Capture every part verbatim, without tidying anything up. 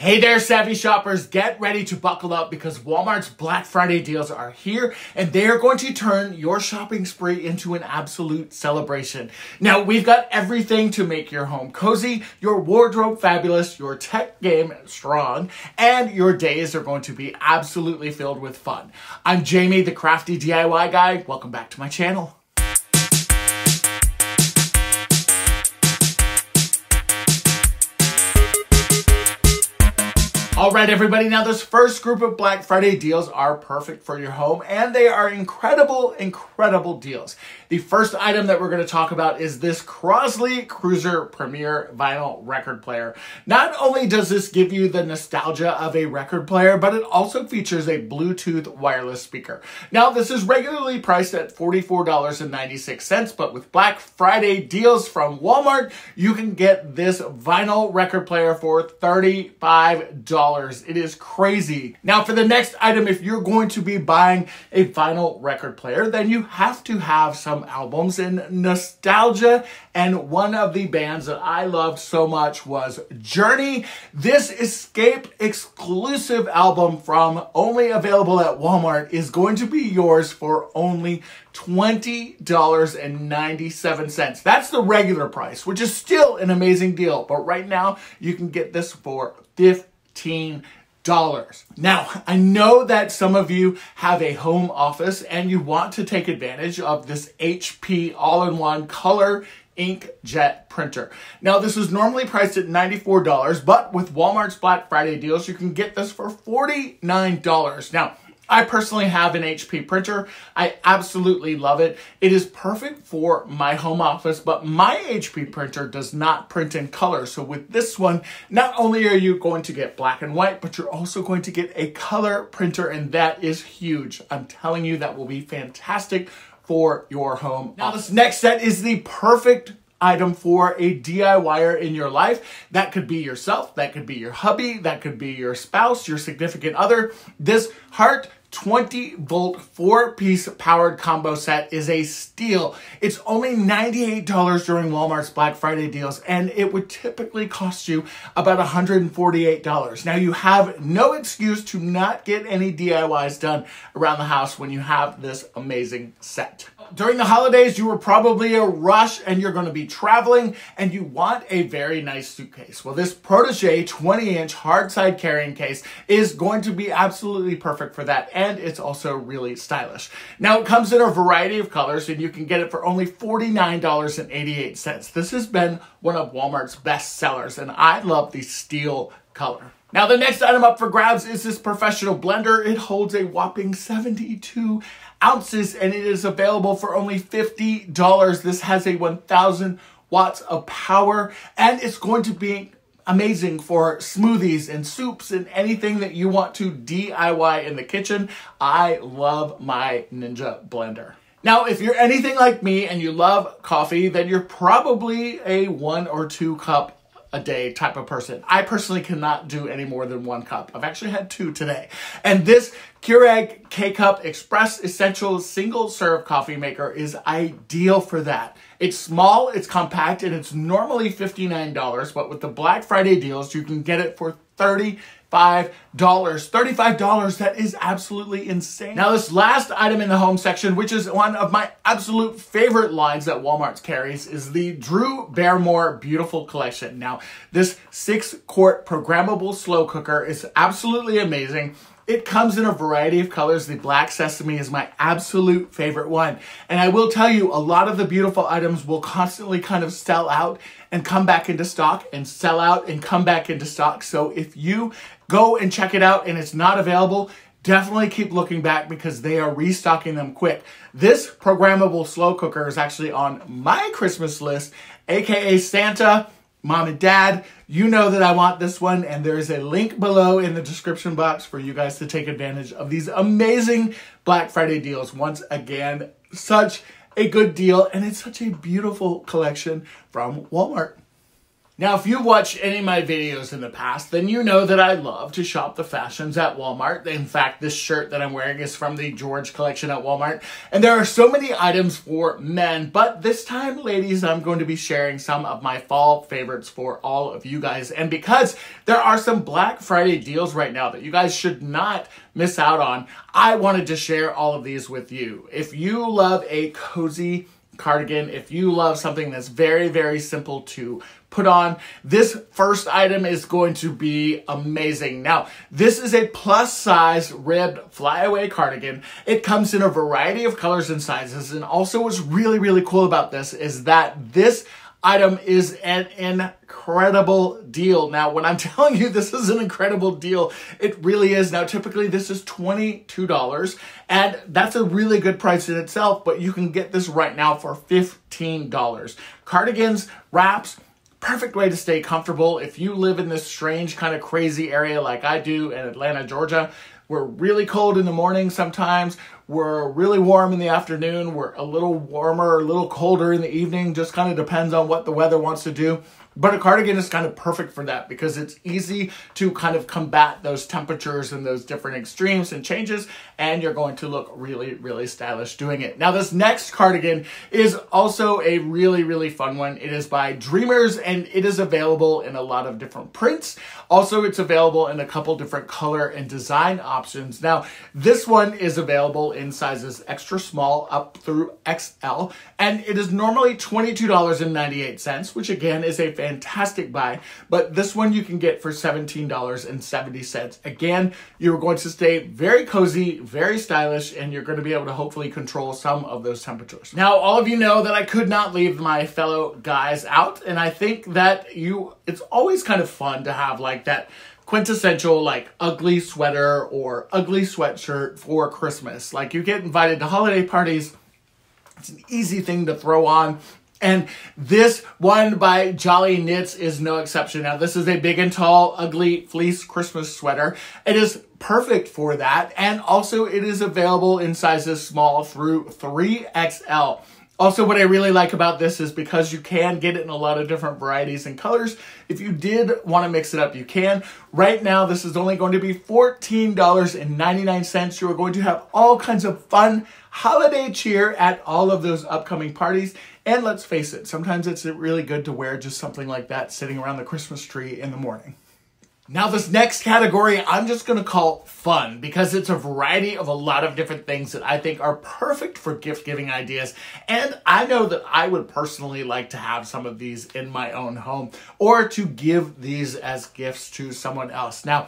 Hey there, savvy shoppers, get ready to buckle up because Walmart's Black Friday deals are here and they are going to turn your shopping spree into an absolute celebration. Now, we've got everything to make your home cozy, your wardrobe fabulous, your tech game strong, and your days are going to be absolutely filled with fun. I'm Jamie, the crafty D I Y guy. Welcome back to my channel. All right, everybody, now this first group of Black Friday deals are perfect for your home, and they are incredible, incredible deals. The first item that we're going to talk about is this Crosley Cruiser Premier vinyl record player. Not only does this give you the nostalgia of a record player, but it also features a Bluetooth wireless speaker. Now, this is regularly priced at forty-four ninety-six, but with Black Friday deals from Walmart, you can get this vinyl record player for thirty-five dollars. It is crazy. Now, for the next item, if you're going to be buying a vinyl record player, then you have to have some albums in nostalgia. And one of the bands that I loved so much was Journey. This Escape exclusive album, from only available at Walmart, is going to be yours for only twenty dollars and ninety-seven cents. That's the regular price, which is still an amazing deal. But right now, you can get this for fifty dollars. fifteen dollars. Now, I know that some of you have a home office and you want to take advantage of this H P all-in-one color inkjet printer. Now, this is normally priced at ninety-four dollars, but with Walmart's Black Friday deals, you can get this for forty-nine dollars. Now, I personally have an H P printer. I absolutely love it. It is perfect for my home office, but my H P printer does not print in color. So with this one, not only are you going to get black and white, but you're also going to get a color printer, and that is huge. I'm telling you, that will be fantastic for your home. Now, this next set is the perfect item for a D I Y er in your life. That could be yourself, that could be your hubby, that could be your spouse, your significant other. This heart twenty volt four-piece powered combo set is a steal. It's only ninety-eight dollars during Walmart's Black Friday deals, and it would typically cost you about one hundred forty-eight dollars. Now, you have no excuse to not get any D I Ys done around the house when you have this amazing set. During the holidays, you were probably in a rush and you're going to be traveling and you want a very nice suitcase. Well, this Protégé twenty inch hard side carrying case is going to be absolutely perfect for that. And it's also really stylish. Now, it comes in a variety of colors and you can get it for only forty-nine dollars and eighty-eight cents. This has been one of Walmart's best sellers, and I love the steel color. Now, the next item up for grabs is this professional blender. It holds a whopping seventy-two ounces and it is available for only fifty dollars. This has a one thousand watts of power and it's going to be amazing for smoothies and soups and anything that you want to D I Y in the kitchen. I love my Ninja blender. Now, if you're anything like me and you love coffee, then you're probably a one or two cup a day type of person. I personally cannot do any more than one cup. I've actually had two today. And this Keurig K-Cup Express Essential Single Serve Coffee Maker is ideal for that. It's small, it's compact, and it's normally fifty-nine dollars, but with the Black Friday deals, you can get it for thirty dollars. Five dollars, thirty-five dollars. That is absolutely insane. Now, this last item in the home section, which is one of my absolute favorite lines that Walmart carries, is the Drew Barrymore Beautiful Collection. Now, this six-quart programmable slow cooker is absolutely amazing. It comes in a variety of colors. The black sesame is my absolute favorite one. And I will tell you, a lot of the beautiful items will constantly kind of sell out and come back into stock and sell out and come back into stock. So if you go and check it out and it's not available, definitely keep looking back because they are restocking them quick. This programmable slow cooker is actually on my Christmas list, A K A Santa. Mom and Dad, you know that I want this one, and there is a link below in the description box for you guys to take advantage of these amazing Black Friday deals. Once again, such a good deal, and it's such a beautiful collection from Walmart. Now, if you watched any of my videos in the past, then you know that I love to shop the fashions at Walmart. In fact, this shirt that I'm wearing is from the George collection at Walmart. And there are so many items for men, but this time, ladies, I'm going to be sharing some of my fall favorites for all of you guys. And because there are some Black Friday deals right now that you guys should not miss out on, I wanted to share all of these with you. If you love a cozy cardigan, if you love something that's very, very simple to put on, this first item is going to be amazing. Now, this is a plus size ribbed flyaway cardigan. It comes in a variety of colors and sizes. And also what's really, really cool about this is that this item is an incredible deal. Now, when I'm telling you this is an incredible deal, it really is. Now, typically this is twenty-two dollars, and that's a really good price in itself, but you can get this right now for fifteen dollars. Cardigans, wraps, perfect way to stay comfortable. If you live in this strange kind of crazy area like I do in Atlanta, Georgia, we're really cold in the morning sometimes. We're really warm in the afternoon. We're a little warmer, a little colder in the evening. Just kind of depends on what the weather wants to do. But a cardigan is kind of perfect for that because it's easy to kind of combat those temperatures and those different extremes and changes. And you're going to look really, really stylish doing it. Now, this next cardigan is also a really, really fun one. It is by Dreamers, and it is available in a lot of different prints. Also, it's available in a couple different color and design options. Now, this one is available in in sizes extra small up through X L, and it is normally twenty-two ninety-eight, which again is a fantastic buy, but this one you can get for seventeen seventy. Again, you're going to stay very cozy, very stylish, and you're going to be able to hopefully control some of those temperatures. Now, all of you know that I could not leave my fellow guys out, and I think that you, it's always kind of fun to have like that quintessential like ugly sweater or ugly sweatshirt for Christmas. Like, you get invited to holiday parties, it's an easy thing to throw on. And this one by Jolly Knits is no exception. Now, this is a big and tall, ugly fleece Christmas sweater. It is perfect for that. And also it is available in sizes small through three X L. Also, what I really like about this is because you can get it in a lot of different varieties and colors. If you did want to mix it up, you can. Right now, this is only going to be fourteen ninety-nine. You are going to have all kinds of fun holiday cheer at all of those upcoming parties. And let's face it, sometimes it's really good to wear just something like that sitting around the Christmas tree in the morning. Now, this next category, I'm just going to call fun, because it's a variety of a lot of different things that I think are perfect for gift giving ideas. And I know that I would personally like to have some of these in my own home or to give these as gifts to someone else. Now,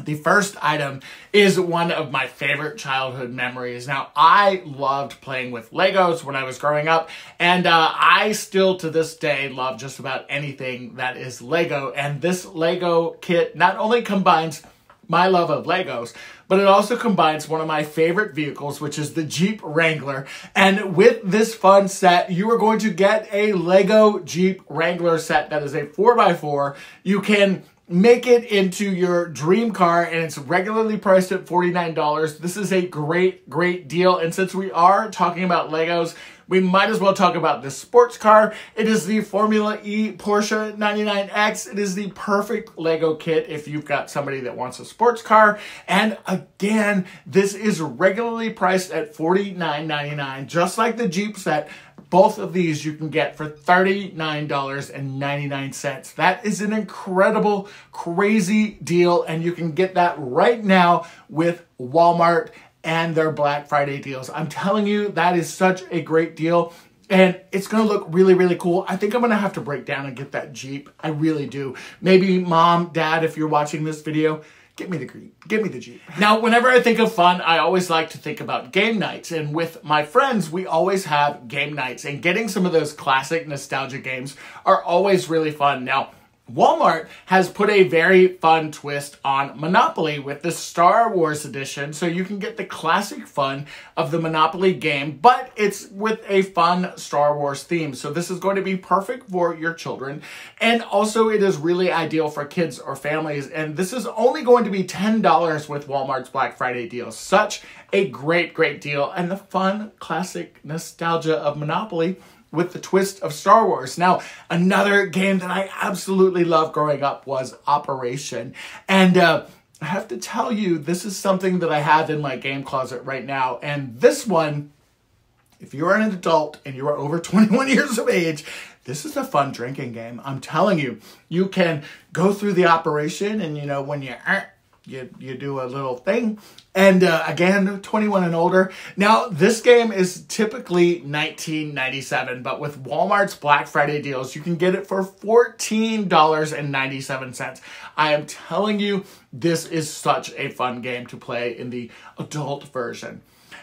the first item is one of my favorite childhood memories. Now, I loved playing with Legos when I was growing up, and uh, I still to this day love just about anything that is Lego. And this Lego kit not only combines my love of Legos, but it also combines one of my favorite vehicles, which is the Jeep Wrangler. And with this fun set, you are going to get a Lego Jeep Wrangler set that is a four by four. You can make it into your dream car, and it's regularly priced at forty-nine dollars. This is a great, great deal. And since we are talking about Legos, we might as well talk about this sports car. It is the Formula E Porsche ninety-nine X. It is the perfect Lego kit if you've got somebody that wants a sports car. And again, this is regularly priced at forty-nine ninety-nine, just like the Jeep set. Both of these you can get for thirty-nine ninety-nine. That is an incredible, crazy deal, and you can get that right now with Walmart and their Black Friday deals. I'm telling you, that is such a great deal, and it's going to look really, really cool. I think I'm going to have to break down and get that Jeep. I really do. Maybe Mom, Dad, if you're watching this video, Give me the give me the Jeep. Now, whenever I think of fun, I always like to think about game nights. And with my friends, we always have game nights. And getting some of those classic nostalgia games are always really fun. Now, Walmart has put a very fun twist on Monopoly with the Star Wars edition, so you can get the classic fun of the Monopoly game, but it's with a fun Star Wars theme. So this is going to be perfect for your children, and also it is really ideal for kids or families, and this is only going to be ten dollars with Walmart's Black Friday deal. Such a great, great deal, and the fun, classic nostalgia of Monopoly with the twist of Star Wars. Now, another game that I absolutely loved growing up was Operation. And uh, I have to tell you, this is something that I have in my game closet right now. And this one, if you're an adult and you are over twenty-one years of age, this is a fun drinking game. I'm telling you, you can go through the operation and, you know, when you you, you do a little thing. And uh, again, twenty-one and older. Now, this game is typically nineteen ninety-seven dollars, but with Walmart's Black Friday deals, you can get it for fourteen ninety-seven. I am telling you, this is such a fun game to play in the adult version.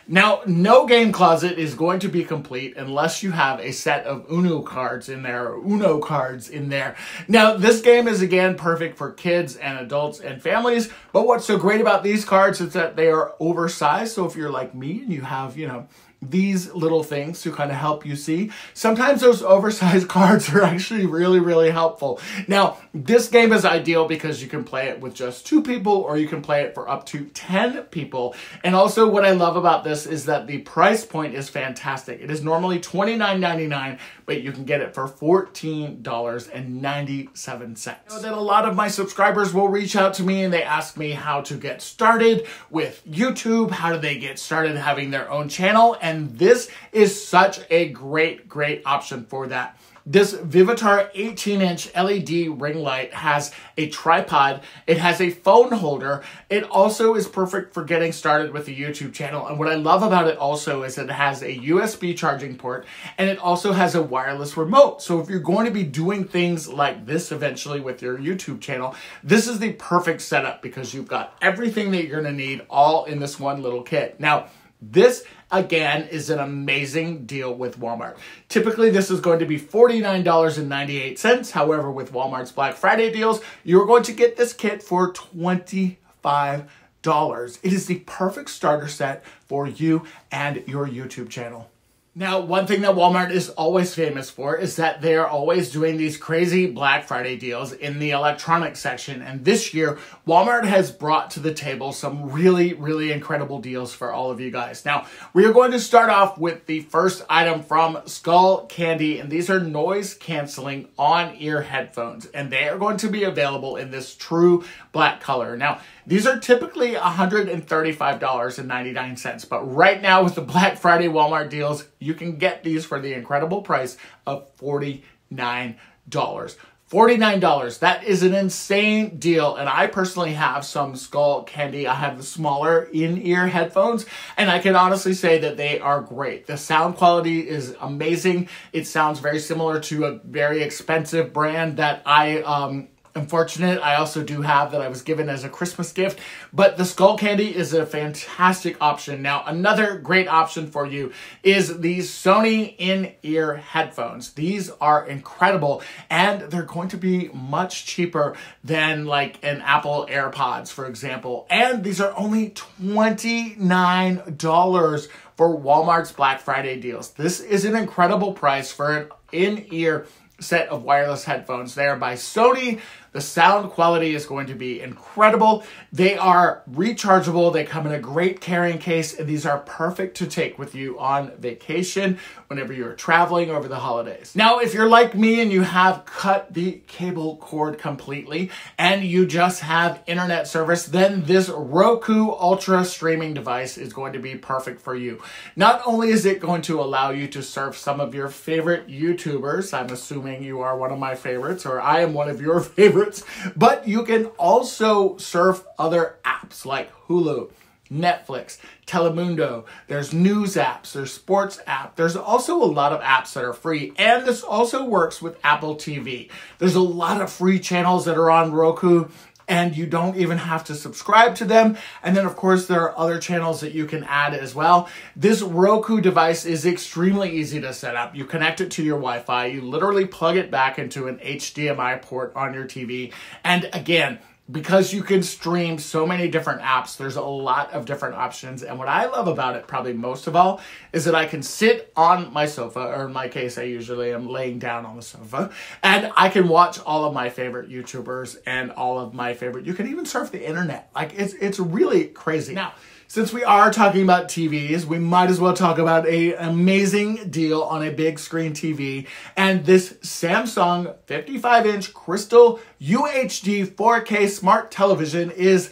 Now, no game closet is going to be complete unless you have a set of UNO cards in there, or UNO cards in there. Now, this game is, again, perfect for kids and adults and families, but what's so great about these cards is that they are oversized, so if you're like me and you have, you know, these little things to kind of help you see, sometimes those oversized cards are actually really, really helpful. Now, this game is ideal because you can play it with just two people or you can play it for up to ten people. And also what I love about this is that the price point is fantastic. It is normally twenty-nine ninety-nine, but you can get it for fourteen ninety-seven. I know that a lot of my subscribers will reach out to me and they ask me how to get started with YouTube, how do they get started having their own channel? And this is such a great, great option for that. This Vivitar eighteen inch L E D ring light has a tripod. It has a phone holder. It also is perfect for getting started with a YouTube channel. And what I love about it also is that it has a U S B charging port and it also has a wireless remote. So if you're going to be doing things like this eventually with your YouTube channel, this is the perfect setup because you've got everything that you're gonna need all in this one little kit. Now, this, again, is an amazing deal with Walmart. Typically, this is going to be forty-nine ninety-eight. However, with Walmart's Black Friday deals, you're going to get this kit for twenty-five dollars. It is the perfect starter set for you and your YouTube channel. Now, one thing that Walmart is always famous for is that they are always doing these crazy Black Friday deals in the electronics section. And this year, Walmart has brought to the table some really, really incredible deals for all of you guys. Now, we are going to start off with the first item from Skullcandy, and these are noise-canceling on-ear headphones. And they are going to be available in this true black color. Now, these are typically one hundred thirty-five ninety-nine, but right now with the Black Friday Walmart deals, you can get these for the incredible price of forty-nine dollars. forty-nine dollars, that is an insane deal. And I personally have some Skullcandy. I have the smaller in-ear headphones, and I can honestly say that they are great. The sound quality is amazing. It sounds very similar to a very expensive brand that I um, Unfortunate, I also do have that I was given as a Christmas gift, but the Skullcandy is a fantastic option. Now, another great option for you is these Sony in-ear headphones. These are incredible, and they're going to be much cheaper than like an Apple AirPods, for example. And these are only twenty-nine dollars for Walmart's Black Friday deals. This is an incredible price for an in-ear set of wireless headphones. They are by Sony. The sound quality is going to be incredible. They are rechargeable. They come in a great carrying case, and these are perfect to take with you on vacation whenever you're traveling over the holidays. Now, if you're like me and you have cut the cable cord completely and you just have internet service, then this Roku Ultra streaming device is going to be perfect for you. Not only is it going to allow you to surf some of your favorite YouTubers, I'm assuming you are one of my favorites, or I am one of your favorites, but you can also surf other apps like Hulu, Netflix, Telemundo. There's news apps, there's sports app. There's also a lot of apps that are free. And this also works with Apple T V. There's a lot of free channels that are on Roku, and you don't even have to subscribe to them. And then, of course, there are other channels that you can add as well. This Roku device is extremely easy to set up. You connect it to your Wi-Fi. You literally plug it back into an H D M I port on your T V. And again, because you can stream so many different apps, there's a lot of different options. And what I love about it, probably most of all, is that I can sit on my sofa, or in my case, I usually am laying down on the sofa, and I can watch all of my favorite YouTubers and all of my favorite, you can even surf the internet. Like, it's, it's really crazy. Now, since we are talking about T Vs, we might as well talk about an amazing deal on a big screen T V. And this Samsung fifty-five inch crystal U H D four K smart television is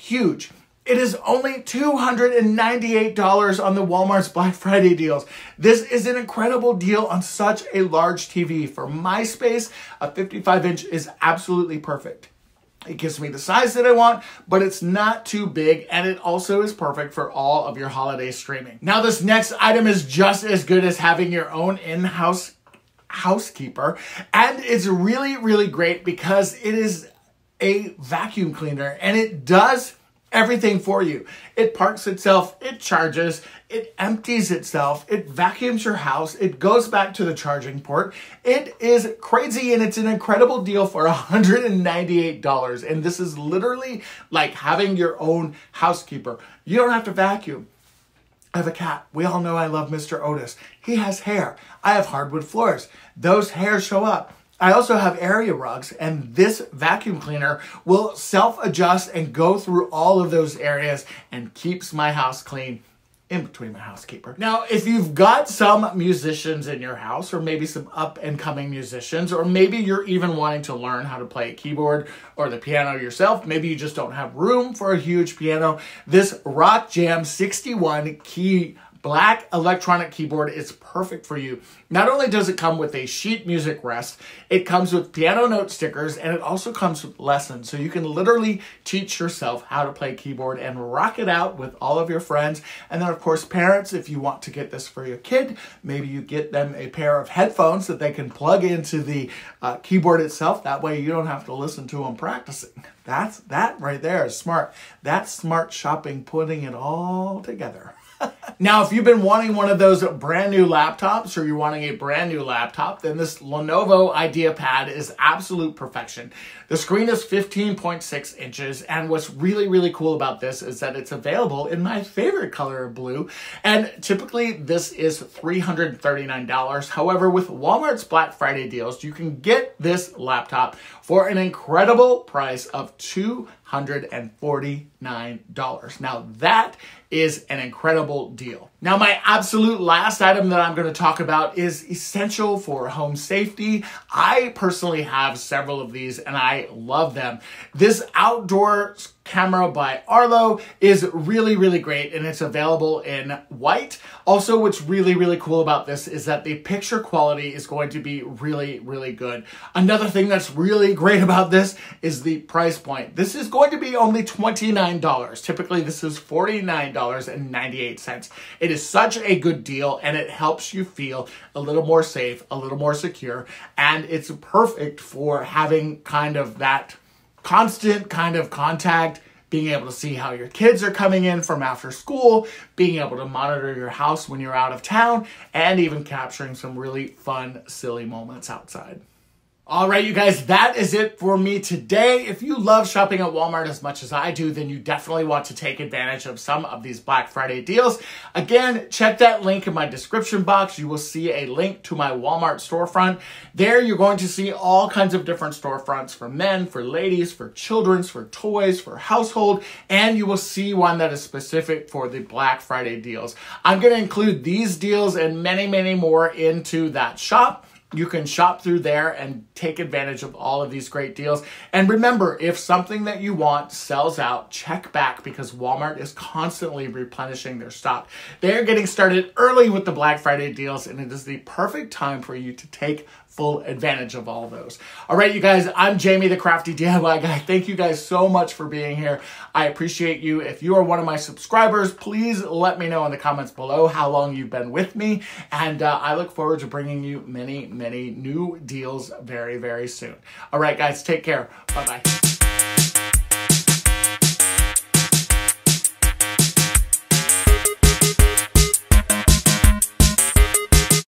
huge. It is only two hundred ninety-eight dollars on the Walmart's Black Friday deals. This is an incredible deal on such a large T V. For my space, a fifty-five inch is absolutely perfect. It gives me the size that I want, but it's not too big, and it also is perfect for all of your holiday streaming. Now, this next item is just as good as having your own in-house housekeeper, and it's really, really great because it is a vacuum cleaner, and it does everything for you. It parks itself, it charges, it empties itself, it vacuums your house, it goes back to the charging port. It is crazy, and it's an incredible deal for one hundred ninety-eight dollars. And this is literally like having your own housekeeper. You don't have to vacuum. I have a cat. We all know I love Mister Otis. He has hair. I have hardwood floors. Those hairs show up. I also have area rugs, and this vacuum cleaner will self-adjust and go through all of those areas and keeps my house clean in between my housekeeper. Now, if you've got some musicians in your house, or maybe some up-and-coming musicians, or maybe you're even wanting to learn how to play a keyboard or the piano yourself, maybe you just don't have room for a huge piano, this Rock Jam sixty-one key black electronic keyboard is perfect for you. Not only does it come with a sheet music rest, it comes with piano note stickers, and it also comes with lessons. So you can literally teach yourself how to play keyboard and rock it out with all of your friends. And then, of course, parents, if you want to get this for your kid, maybe you get them a pair of headphones that they can plug into the uh, keyboard itself. That way you don't have to listen to them practicing. That's, that right there is smart. That's smart shopping, putting it all together. Now, if you've been wanting one of those brand new laptops, or you're wanting a brand new laptop, then this Lenovo IdeaPad is absolute perfection. The screen is fifteen point six inches, and what's really, really cool about this is that it's available in my favorite color of blue, and typically this is three hundred thirty-nine dollars. However, with Walmart's Black Friday deals, you can get this laptop for an incredible price of two hundred forty-nine dollars. Now, that is an incredible deal. Now, my absolute last item that I'm going to talk about is essential for home safety. I personally have several of these, and I love them. This outdoor camera by Arlo is really, really great, and it's available in white. Also, what's really, really cool about this is that the picture quality is going to be really, really good. Another thing that's really great about this is the price point. This is going to be only twenty-nine dollars. Typically, this is forty-nine dollars and ninety-eight cents. It is such a good deal, and it helps you feel a little more safe, a little more secure, and it's perfect for having kind of that constant kind of contact, being able to see how your kids are coming in from after school, being able to monitor your house when you're out of town, and even capturing some really fun, silly moments outside. All right, you guys, that is it for me today. If you love shopping at Walmart as much as I do, then you definitely want to take advantage of some of these Black Friday deals. Again, check that link in my description box. You will see a link to my Walmart storefront. There you're going to see all kinds of different storefronts for men, for ladies, for children's, for toys, for household, and you will see one that is specific for the Black Friday deals. I'm gonna include these deals and many, many more into that shop. You can shop through there and take advantage of all of these great deals. And remember, if something that you want sells out, check back, because Walmart is constantly replenishing their stock. They're getting started early with the Black Friday deals, and it is the perfect time for you to take full advantage of all those. All right, you guys, I'm Jamie, the Crafty D I Y Guy. Thank you guys so much for being here. I appreciate you. If you are one of my subscribers, please let me know in the comments below how long you've been with me. And uh, I look forward to bringing you many, many new deals very, very soon. All right, guys, take care. Bye-bye.